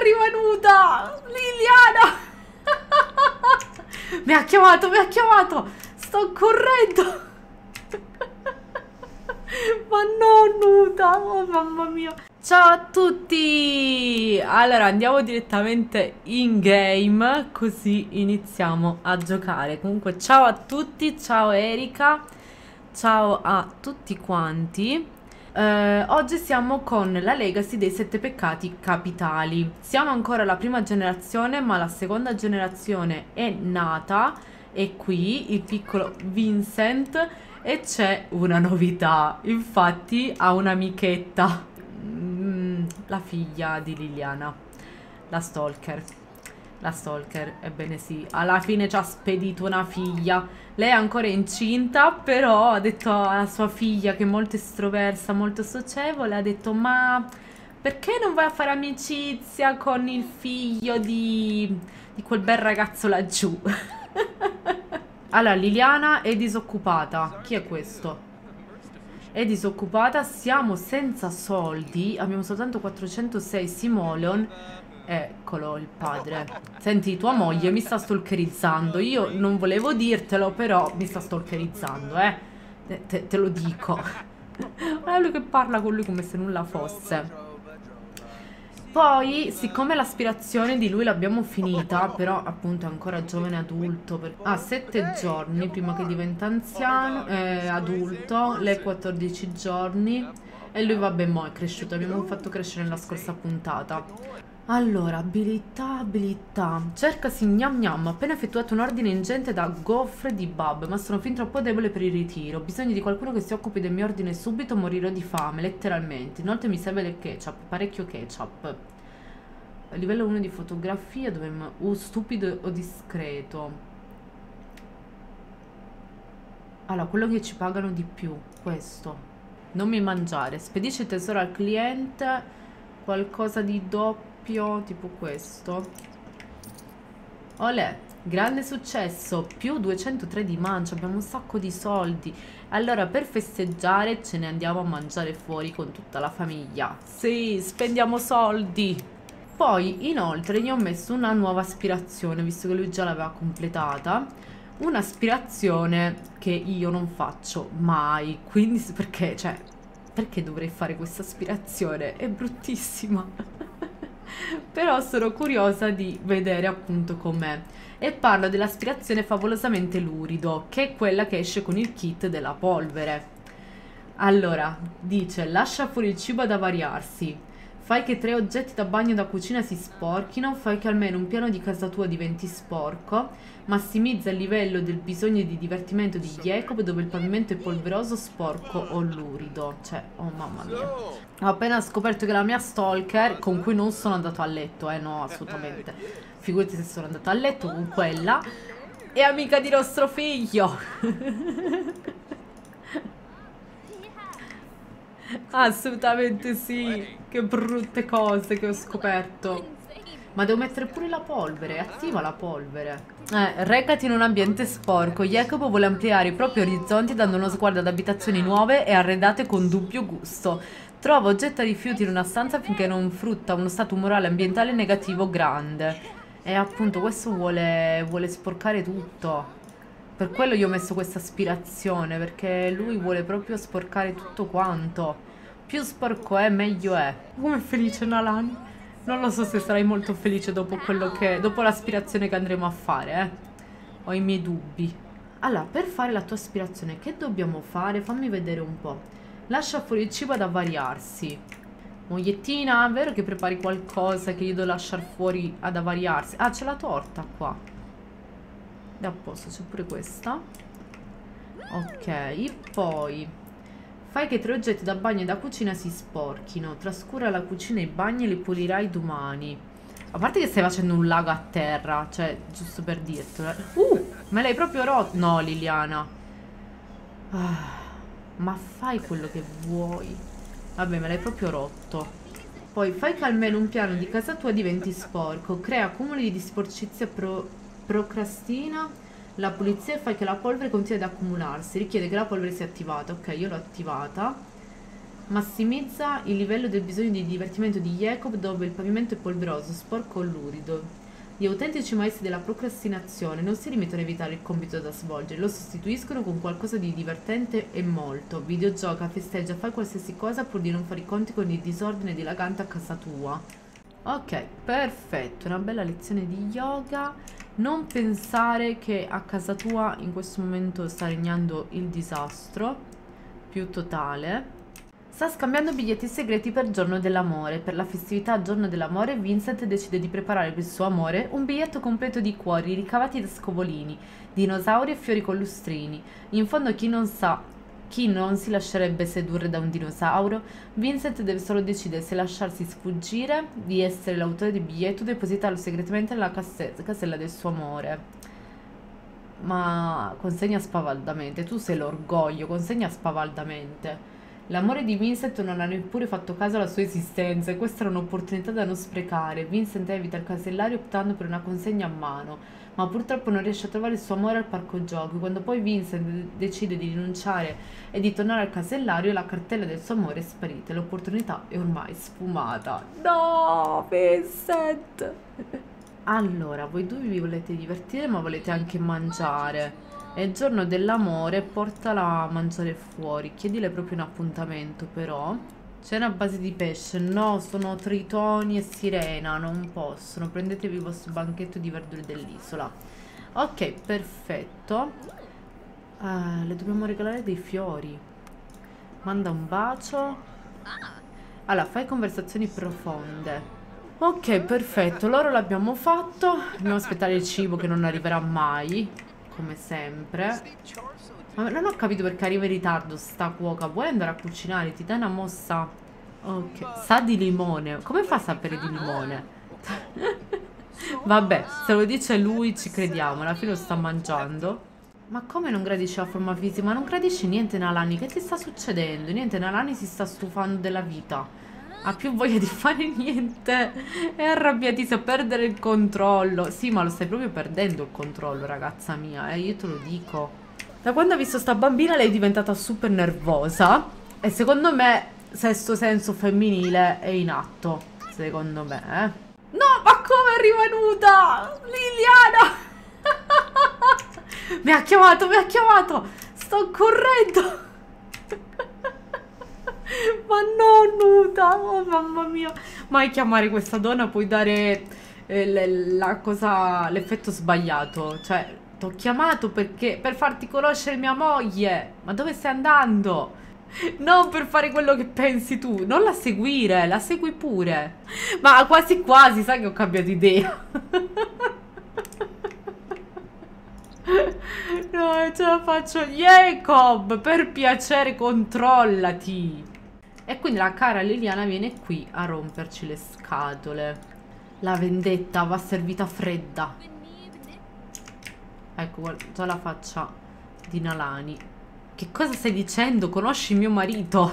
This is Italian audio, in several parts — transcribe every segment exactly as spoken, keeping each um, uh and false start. rivenuta! Liliana! Mi ha chiamato, mi ha chiamato! Sto correndo! Ma no, nuda! Oh mamma mia! Ciao a tutti! Allora andiamo direttamente in game, così iniziamo a giocare. Comunque ciao a tutti, ciao Erika, ciao a tutti quanti. Uh, oggi siamo con la Legacy dei sette peccati capitali. Siamo ancora la prima generazione, ma la seconda generazione è nata. E qui il piccolo Vincent, e c'è una novità. Infatti ha un'amichetta, mm, la figlia di Liliana, la stalker. La stalker, ebbene sì, alla fine ci ha spedito una figlia. Lei è ancora incinta, però ha detto alla sua figlia, che è molto estroversa, molto socievole, ha detto: ma perché non vai a fare amicizia con il figlio di, di quel bel ragazzo laggiù? Allora, Liliana è disoccupata. Chi è questo? È disoccupata, siamo senza soldi, abbiamo soltanto quattrocentosei simoleon. Eccolo il padre. Senti, tua moglie mi sta stalkerizzando. Io non volevo dirtelo, però mi sta stalkerizzando, eh. Te, te lo dico. È lui che parla con lui come se nulla fosse. Poi, siccome l'aspirazione di lui l'abbiamo finita, però appunto è ancora giovane adulto, per... ha ah, sette giorni prima che diventa anziano, eh, adulto, lei quattordici giorni. E lui vabbè, mo' è cresciuto, abbiamo fatto crescere nella scorsa puntata. Allora, abilità, abilità. Cercasi gnam gnam. Appena effettuato un ordine ingente da goffre di Bab, ma sono fin troppo debole per il ritiro. Ho bisogno di qualcuno che si occupi del mio ordine subito, morirò di fame, letteralmente. Inoltre mi serve del ketchup, parecchio ketchup. A livello uno di fotografia, dove o stupido o discreto. Allora, quello che ci pagano di più, questo. Non mi mangiare. Spedisce il tesoro al cliente, qualcosa di doppio, tipo questo. Olè, grande successo, più duecentotré di mancia, abbiamo un sacco di soldi. Allora, per festeggiare ce ne andiamo a mangiare fuori con tutta la famiglia. Sì, spendiamo soldi. Poi inoltre gli ho messo una nuova aspirazione, visto che lui già l'aveva completata. Un'aspirazione che io non faccio mai, quindi perché, cioè, perché dovrei fare questa aspirazione? È bruttissima. Però sono curiosa di vedere appunto com'è. E parlo dell'aspirazione favolosamente lurido, che è quella che esce con il kit della polvere. Allora, dice: lascia fuori il cibo ad avariarsi, fai che tre oggetti da bagno e da cucina si sporchino, fai che almeno un piano di casa tua diventi sporco, massimizza il livello del bisogno di divertimento di Jacob, dove il pavimento è polveroso, sporco o lurido. Cioè, oh mamma mia. Ho appena scoperto che la mia stalker, con cui non sono andato a letto, eh no, assolutamente. Figurati se sono andato a letto con quella, è amica di nostro figlio. Assolutamente sì. Che brutte cose che ho scoperto. Ma devo mettere pure la polvere. Attiva la polvere. eh, Recati in un ambiente sporco. Jacopo vuole ampliare i propri orizzonti, dando uno sguardo ad abitazioni nuove e arredate con dubbio gusto. Trova oggetti rifiuti in una stanza finché non frutta uno stato umorale ambientale negativo grande. E appunto questo vuole, vuole sporcare tutto. Per quello gli ho messo questa aspirazione, perché lui vuole proprio sporcare tutto quanto. Più sporco è, meglio è. Com'è felice Nalani? Non lo so se sarai molto felice dopo quello che... dopo l'aspirazione che andremo a fare, eh. Ho i miei dubbi. Allora, per fare la tua aspirazione, che dobbiamo fare? Fammi vedere un po'. Lascia fuori il cibo ad avariarsi. Mogliettina, è vero che prepari qualcosa che gli devo lasciare fuori ad avariarsi? Ah, c'è la torta qua. Da posto, c'è pure questa. Ok, poi fai che tre oggetti da bagno e da cucina si sporchino. Trascura la cucina e i bagni e li pulirai domani. A parte che stai facendo un lago a terra, cioè, giusto per dirtelo. Uh, me l'hai proprio rotto. No, Liliana, ah, ma fai quello che vuoi. Vabbè, me l'hai proprio rotto. Poi fai che almeno un piano di casa tua diventi sporco. Crea accumuli di sporcizia pro... procrastina la pulizia e fai che la polvere continui ad accumularsi. Richiede che la polvere sia attivata. Ok, io l'ho attivata. Massimizza il livello del bisogno di divertimento di Jacob, dove il pavimento è polveroso, sporco o lurido. Gli autentici maestri della procrastinazione non si limitano a evitare il compito da svolgere, lo sostituiscono con qualcosa di divertente e molto. Videogioca, festeggia, fa qualsiasi cosa pur di non fare i conti con il disordine dilagante a casa tua. Ok, perfetto, una bella lezione di yoga. Non pensare che a casa tua in questo momento sta regnando il disastro più totale. Sta scambiando biglietti segreti per Giorno dell'Amore. Per la festività Giorno dell'Amore, Vincent decide di preparare per il suo amore un biglietto completo di cuori ricavati da scovolini, dinosauri e fiori con lustrini. In fondo chi non sa, chi non si lascerebbe sedurre da un dinosauro? Vincent deve solo decidere se lasciarsi sfuggire di essere l'autore del biglietto o depositarlo segretamente nella casella del suo amore. Ma consegna spavaldamente, tu sei l'orgoglio, consegna spavaldamente. L'amore di Vincent non ha neppure fatto caso alla sua esistenza e questa era un'opportunità da non sprecare. Vincent evita il casellario optando per una consegna a mano, ma purtroppo non riesce a trovare il suo amore al parco giochi. Quando poi Vincent decide di rinunciare e di tornare al casellario, la cartella del suo amore è sparita e l'opportunità è ormai sfumata. No, Vincent! Allora, voi due vi volete divertire ma volete anche mangiare. È il Giorno dell'Amore, portala a mangiare fuori, chiedile proprio un appuntamento però. Cena a base di pesce, no, sono tritoni e sirena, non possono, prendetevi il vostro banchetto di verdure dell'isola. Ok, perfetto. Uh, le dobbiamo regalare dei fiori. Manda un bacio. Allora, fai conversazioni profonde. Ok, perfetto, loro l'abbiamo fatto, dobbiamo aspettare il cibo che non arriverà mai. Come sempre. Ma non ho capito perché arriva in ritardo sta cuoca. Vuoi andare a cucinare? Ti dai una mossa. Ok. Sa di limone. Come fa a sapere di limone? Vabbè, se lo dice lui ci crediamo. Alla fine lo sta mangiando. Ma come non gradisce la forma fisica? Ma non gradisce niente Nalani. Che ti sta succedendo? Niente, Nalani si sta stufando della vita. Ha più voglia di fare niente. È arrabbiatissima, perdere il controllo. Sì, ma lo stai proprio perdendo il controllo, ragazza mia, eh, io te lo dico. Da quando ha visto sta bambina lei è diventata super nervosa. E secondo me sesto senso femminile è in atto. Secondo me, eh. No, ma come è rivenuta Liliana? Mi ha chiamato, mi ha chiamato. Sto correndo. Ma no, nuda, oh mamma mia. Mai chiamare questa donna puoi dare eh, le, la cosa, l'effetto sbagliato. Cioè, ti ho chiamato perché, per farti conoscere mia moglie. Ma dove stai andando? Non per fare quello che pensi tu. Non la seguire, la segui pure. Ma quasi quasi, sai che ho cambiato idea. No, ce la faccio. Jacob, per piacere, controllati. E quindi la cara Liliana viene qui a romperci le scatole. La vendetta va servita fredda. Ecco, guarda, già la faccia di Nalani. Che cosa stai dicendo? Conosci mio marito?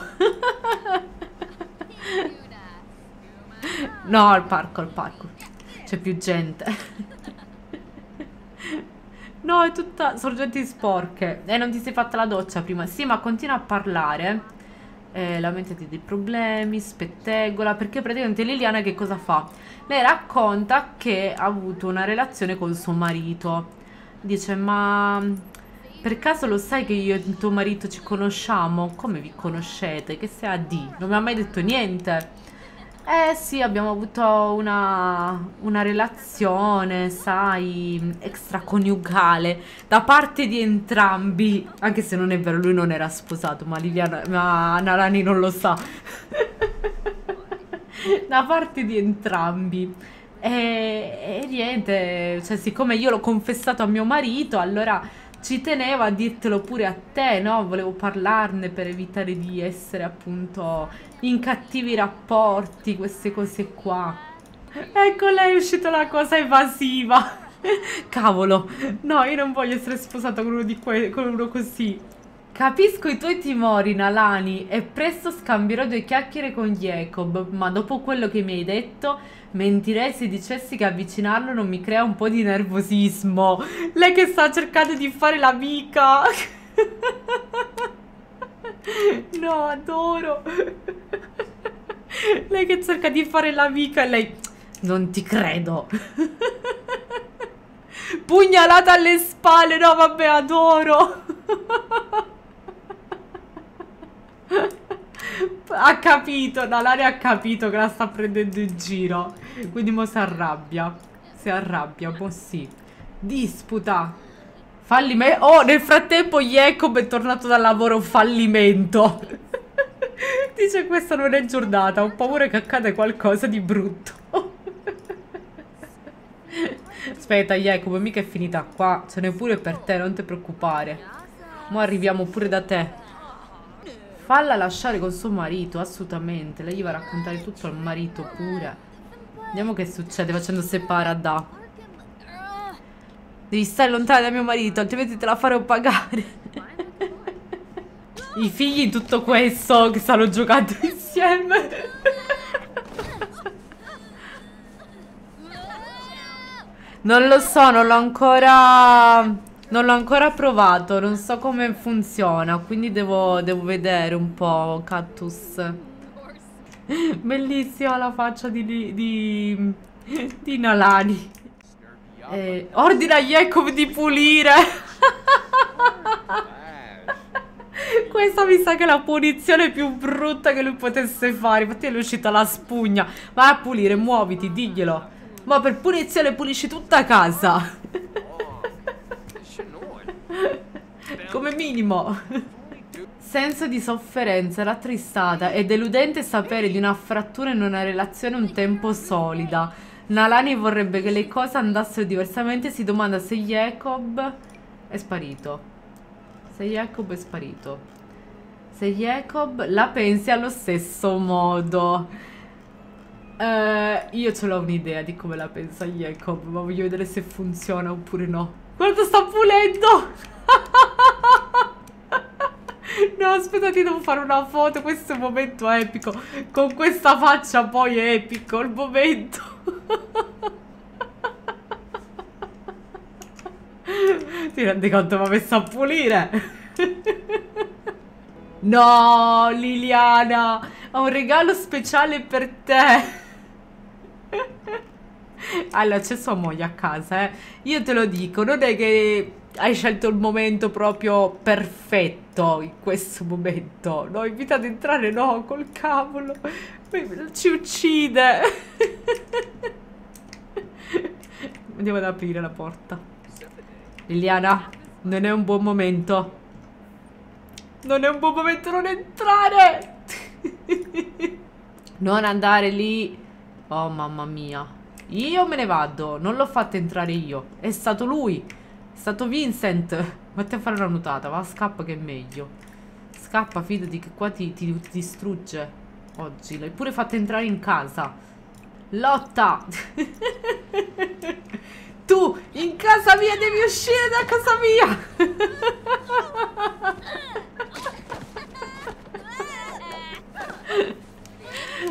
No, al parco, al parco. C'è più gente. No, è tutta sorgenti sporche. E eh, non ti sei fatta la doccia prima. Sì, ma continua a parlare. Eh, lamentati dei problemi, spettegola, perché praticamente Liliana che cosa fa? Lei racconta che ha avuto una relazione con suo marito. Dice, ma per caso lo sai che io e tuo marito ci conosciamo? Come vi conoscete? Che sei a di? Non mi ha mai detto niente. Eh sì, abbiamo avuto una, una relazione, sai, extraconiugale da parte di entrambi. Anche se non è vero, lui non era sposato, ma Liliana, ma Nalani non lo sa. Da parte di entrambi. E, e niente, cioè siccome io l'ho confessato a mio marito, allora ci tenevo a dirtelo pure a te, no? Volevo parlarne per evitare di essere appunto in cattivi rapporti, queste cose qua. Ecco, lei è uscita la cosa evasiva. Cavolo, no, io non voglio essere sposata con uno, di que con uno così. Capisco i tuoi timori, Nalani, e presto scambierò due chiacchiere con Jacob, ma dopo quello che mi hai detto, mentirei se dicessi che avvicinarlo non mi crea un po' di nervosismo. Lei che sta cercando di fare l'amica. No, adoro. Lei che cerca di fare l'amica e lei... Non ti credo. Pugnalata alle spalle. No, vabbè, adoro. Ha capito. Nalani ha capito che la sta prendendo in giro. Quindi mo si arrabbia. Si arrabbia, mo sì. Disputa. Fallimento. Oh, nel frattempo Jacob è tornato dal lavoro. Fallimento. Dice questa non è giornata. Ho paura che accada qualcosa di brutto. Aspetta Jacob, mica è finita qua. Ce n'è pure per te, non ti preoccupare. Mo arriviamo pure da te. Falla lasciare con suo marito, assolutamente. Lei gli va a raccontare tutto al marito pure. Vediamo che succede facendo separa da... Devi stare lontana da mio marito, altrimenti te la farò pagare. I figli in tutto questo che stanno giocando insieme. Non lo so, non l'ho ancora... Non l'ho ancora provato, non so come funziona, quindi devo, devo vedere un po', Cactus. Bellissima la faccia di, di, di Nalani. Eh, ordina a Jacob di pulire. Questa mi sa che è la punizione più brutta che lui potesse fare, infatti è uscita la spugna. Vai a pulire, muoviti, diglielo. Ma per punizione pulisci tutta casa. Come minimo. Senso di sofferenza, rattristata. È deludente sapere di una frattura in una relazione un tempo solida. Nalani vorrebbe che le cose andassero diversamente. Si domanda se Jacob è sparito. Se Jacob è sparito. Se Jacob la pensi allo stesso modo. uh, Io ce l'ho un'idea di come la pensa Jacob, ma voglio vedere se funziona oppure no. Guarda, sta pulendo. No, aspetta, ti devo fare una foto. Questo è un momento epico. Con questa faccia poi è epico il momento. Ti rendi conto, mi ha messo a pulire. No, Liliana, ho un regalo speciale per te. Allora, c'è sua moglie a casa, eh. Io te lo dico, non è che... Hai scelto il momento proprio perfetto in questo momento. No, invita ad entrare, no, col cavolo. Ci uccide. Andiamo ad aprire la porta. Liliana, non è un buon momento. Non è un buon momento, non entrare. Non andare lì. Oh, mamma mia. Io me ne vado, non l'ho fatto entrare io. È stato lui. È stato Vincent. Vatti a fare una nuotata. Va, scappa che è meglio. Scappa, fidati che qua ti, ti, ti distrugge. Oggi l'hai pure fatta entrare in casa. Lotta. Tu in casa mia devi uscire da casa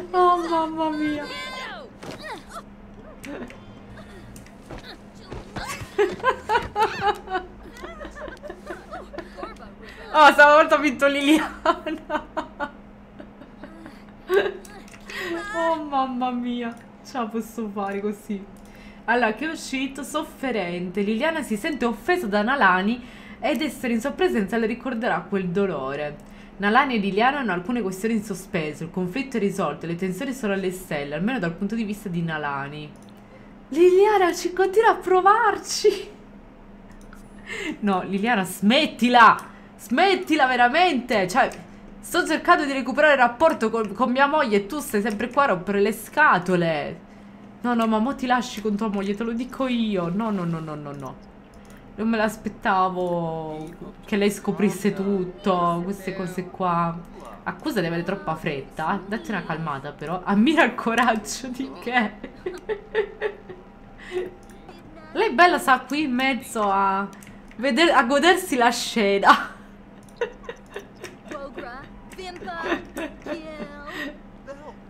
mia. Oh mamma mia. Oh, stavolta ha vinto Liliana. Oh mamma mia. Ce la posso fare così. Allora, che è uscito sofferente. Liliana si sente offesa da Nalani ed essere in sua presenza le ricorderà quel dolore. Nalani e Liliana hanno alcune questioni in sospeso. Il conflitto è risolto e le tensioni sono alle stelle, almeno dal punto di vista di Nalani. Liliana ci continua a provarci. No, Liliana, smettila. Smettila veramente. Cioè, sto cercando di recuperare il rapporto con, con mia moglie e tu stai sempre qua a rompere le scatole. No, no, ma mo ti lasci con tua moglie, te lo dico io. No, no, no, no, no, no. Non me l'aspettavo che lei scoprisse tutto. Queste cose qua. Accusa di avere troppa fretta. Datti una calmata però. Ammira il coraggio di che... Lei bella sta qui in mezzo a, vedere, a godersi la scena.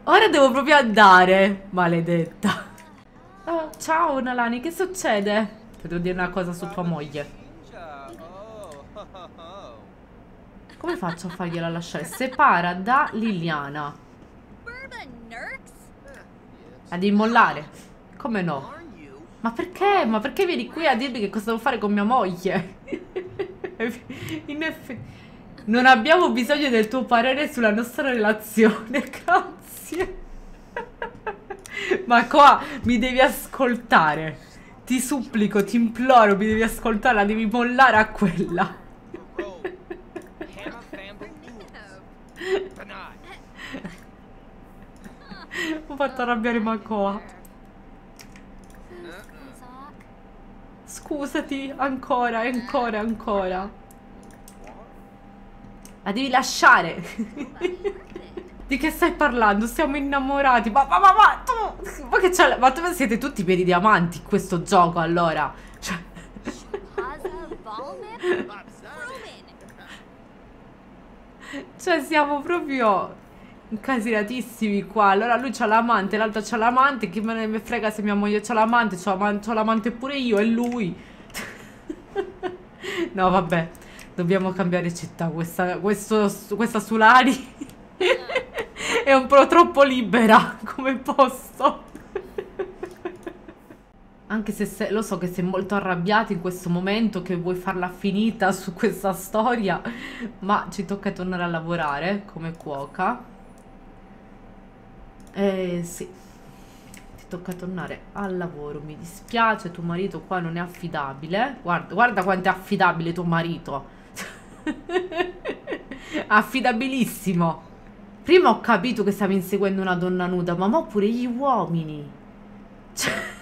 Ora devo proprio andare, maledetta. Oh, ciao Nalani, che succede? Ti devo dire una cosa su tua moglie. Come faccio a fargliela lasciare? Separa da Liliana. La devi mollare. Come no? Ma perché? Ma perché vieni qui a dirmi che cosa devo fare con mia moglie? In effetti non abbiamo bisogno del tuo parere sulla nostra relazione. Grazie. Ma qua mi devi ascoltare. Ti supplico, ti imploro, mi devi ascoltare. La devi mollare a quella. Ho fatto arrabbiare Makoa. Scusati ancora, ancora, ancora. La devi lasciare. Di che stai parlando? Siamo innamorati. Ma, ma, ma, ma tu, ma che c'è? Ma tu siete tutti pieni di diamanti in questo gioco, allora. Cioè. Cioè siamo proprio incasinatissimi qua. Allora lui c'ha l'amante, l'altro c'ha l'amante. Chi me ne frega se mia moglie c'ha l'amante? C'ho l'amante pure io e lui. No vabbè, dobbiamo cambiare città. Questa, questo, questa Sulari è un po' troppo libera come posto. Anche se, se lo so che sei molto arrabbiata in questo momento, che vuoi farla finita su questa storia, ma ci tocca tornare a lavorare come cuoca. Eh sì, ti tocca tornare al lavoro. Mi dispiace, tuo marito qua non è affidabile. Guarda, guarda quanto è affidabile tuo marito. Affidabilissimo. Prima ho capito che stavi inseguendo una donna nuda, ma mo pure gli uomini. Cioè,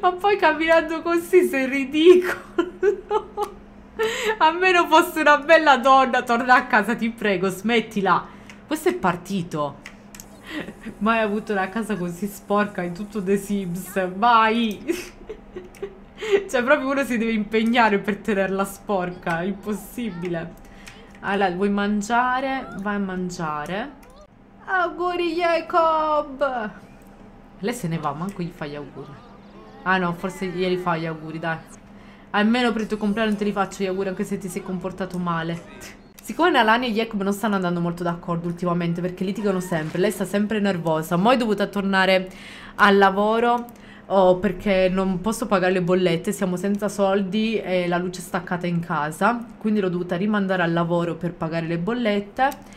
ma poi camminando così sei ridicolo. Almeno fosse una bella donna. Torna a casa, ti prego, smettila. Questo è partito. Mai avuto una casa così sporca in tutto The Sims. Mai. Cioè proprio uno si deve impegnare per tenerla sporca. Impossibile. Allora vuoi mangiare? Vai a mangiare. Auguri Jacob. Lei se ne va, manco gli fa gli auguri. Ah no, forse ieri fa gli auguri, dai. Almeno per il tuo compleanno te li faccio gli auguri, anche se ti sei comportato male. Siccome Nalani e Jacob non stanno andando molto d'accordo ultimamente, perché litigano sempre, lei sta sempre nervosa. Mo' è dovuta tornare al lavoro oh, perché non posso pagare le bollette, siamo senza soldi e la luce è staccata in casa, quindi l'ho dovuta rimandare al lavoro per pagare le bollette.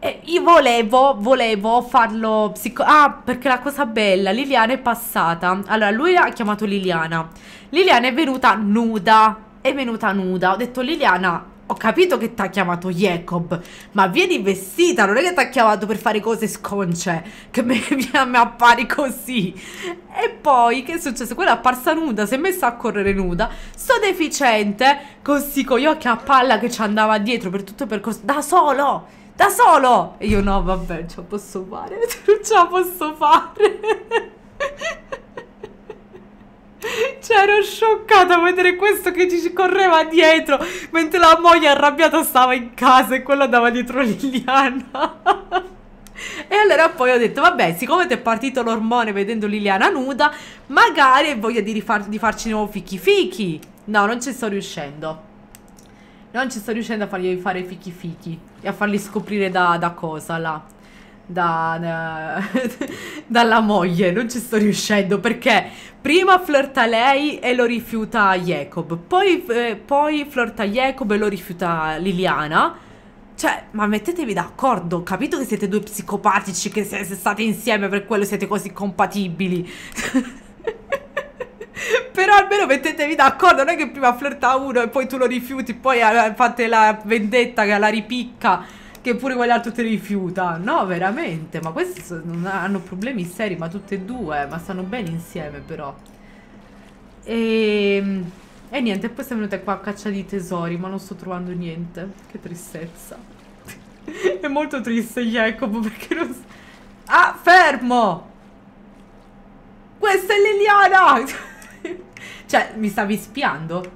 E io volevo, volevo farlo psico... Ah, perché la cosa bella, Liliana è passata. Allora, lui ha chiamato Liliana. Liliana è venuta nuda, è venuta nuda. Ho detto Liliana... Ho capito che ti ha chiamato Jacob, ma vieni vestita, non è che ti ha chiamato per fare cose sconce, che mi, mi, mi appari così. E poi, che è successo? Quella è apparsa nuda, si è messa a correre nuda, sto deficiente, così con gli occhi a palla che ci andava dietro per tutto il percorso, da solo, da solo! E io no, vabbè, non ce la posso fare, non ce la posso fare. Cioè ero scioccata a vedere questo che ci correva dietro mentre la moglie arrabbiata stava in casa e quello andava dietro Liliana. E allora poi ho detto vabbè, siccome ti è partito l'ormone vedendo Liliana nuda, magari hai voglia di, rifar di farci nuovo fichi fichi. No, non ci sto riuscendo. Non ci sto riuscendo a fargli fare fichi fichi e a farli scoprire da, da cosa là. Da, da, dalla moglie non ci sto riuscendo, perché prima flirta lei e lo rifiuta Jacob, poi, eh, poi flirta Jacob e lo rifiuta Liliana. Cioè, ma mettetevi d'accordo, ho capito che siete due psicopatici, che se, se state insieme per quello siete così compatibili. Però almeno mettetevi d'accordo, non è che prima flirta uno e poi tu lo rifiuti, poi fate la vendetta che la ripicca, che pure quell'altro te rifiuta. No, veramente, ma questi sono, hanno problemi seri, ma tutte e due, ma stanno bene insieme però. E, e niente, poi siamo venute qua a caccia di tesori, ma non sto trovando niente. Che tristezza. È molto triste Jacob, perché non... Ah, fermo! Questa è Liliana! Cioè, mi stavi spiando?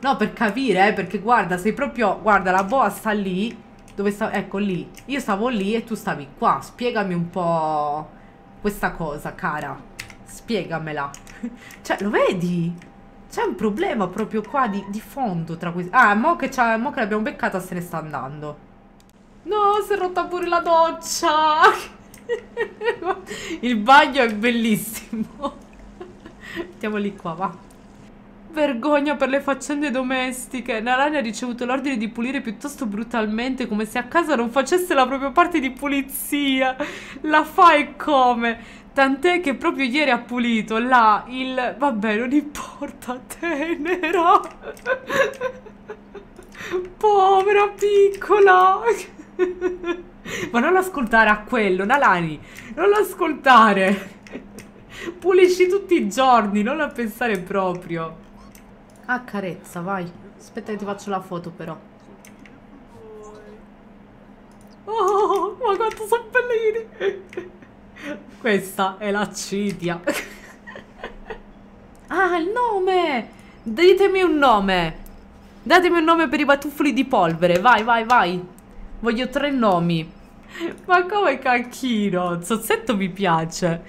No, per capire, eh, perché guarda, sei proprio... Guarda, la boa sta lì. Dove stavo? Ecco lì. Io stavo lì e tu stavi qua. Spiegami un po' questa cosa, cara. Spiegamela. Cioè, lo vedi? C'è un problema proprio qua di, di fondo tra questi... Ah, mo che, mo che l'abbiamo beccata se ne sta andando. No, si è rotta pure la doccia. Il bagno è bellissimo. Mettiamo lì qua, va. Vergogna per le faccende domestiche. Nalani ha ricevuto l'ordine di pulire piuttosto brutalmente, come se a casa non facesse la propria parte di pulizia. La fa e come... Tant'è che proprio ieri ha pulito là il... Vabbè, non importa, tenera. Povera piccola. Ma non l'ascoltare a quello, Nalani. Non l'ascoltare. Pulisci tutti i giorni, non la pensare proprio. Accarezza, vai. Aspetta che ti faccio la foto però. Oh, ma quanto sono bellini. Questa è la Cidia. Ah, il nome. Ditemi un nome. Datemi un nome per i batuffoli di polvere. Vai, vai, vai. Voglio tre nomi. Ma come cacchino. Zozzetto mi piace.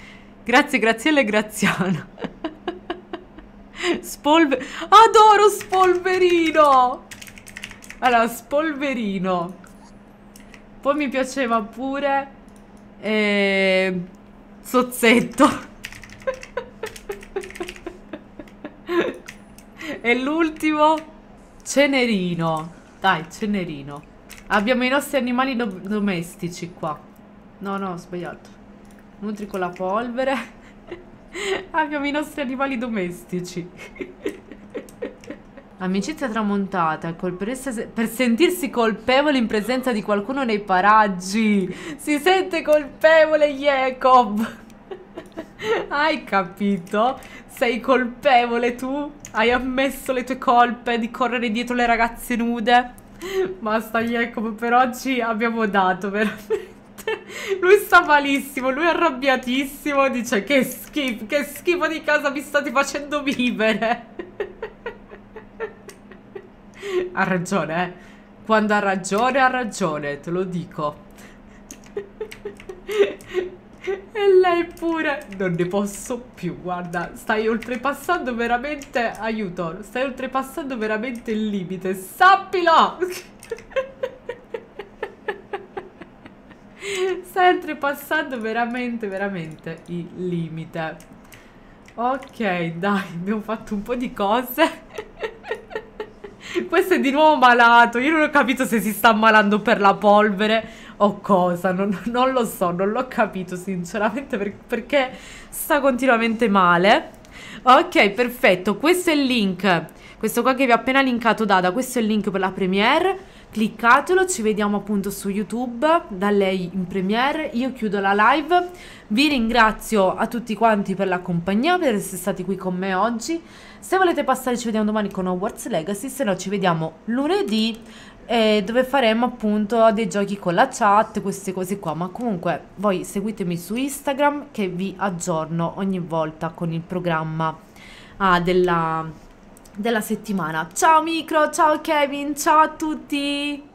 Grazie, Graziella e Graziana. Spolver... Adoro Spolverino. Allora, Spolverino. Poi mi piaceva pure... Eh, Zozzetto. E l'ultimo Cenerino. Dai, Cenerino. Abbiamo i nostri animali do domestici qua. No, no, ho sbagliato. Nutrico la polvere. Abbiamo i nostri animali domestici. Amicizia tramontata, col per, essere, per sentirsi colpevole in presenza di qualcuno nei paraggi. Si sente colpevole, Jacob. Hai capito? Sei colpevole tu? Hai ammesso le tue colpe di correre dietro le ragazze nude? Basta, Jacob, per oggi abbiamo dato, veramente. Lui sta malissimo, lui è arrabbiatissimo, dice che schifo, che schifo di casa mi state facendo vivere. Ha ragione, eh. Quando ha ragione, ha ragione, te lo dico. E lei pure. Non ne posso più, guarda. Stai oltrepassando veramente... Aiuto, stai oltrepassando veramente il limite. Sappilo! Stai oltrepassando veramente, veramente il limite. Ok, dai, abbiamo fatto un po' di cose. Questo è di nuovo malato. Io non ho capito se si sta ammalando per la polvere o cosa. Non, non lo so, non l'ho capito sinceramente per, perché sta continuamente male. Ok, perfetto. Questo è il link. Questo qua che vi ho appena linkato Dada. Questo è il link per la premiere. Cliccatelo. Ci vediamo appunto su YouTube. Da lei in premiere. Io chiudo la live. Vi ringrazio a tutti quanti per la compagnia, per essere stati qui con me oggi. Se volete passare ci vediamo domani con Hogwarts Legacy, se no ci vediamo lunedì eh, dove faremo appunto dei giochi con la chat, queste cose qua. Ma comunque voi seguitemi su Instagram che vi aggiorno ogni volta con il programma ah, della, della settimana. Ciao Micro, ciao Kevin, ciao a tutti!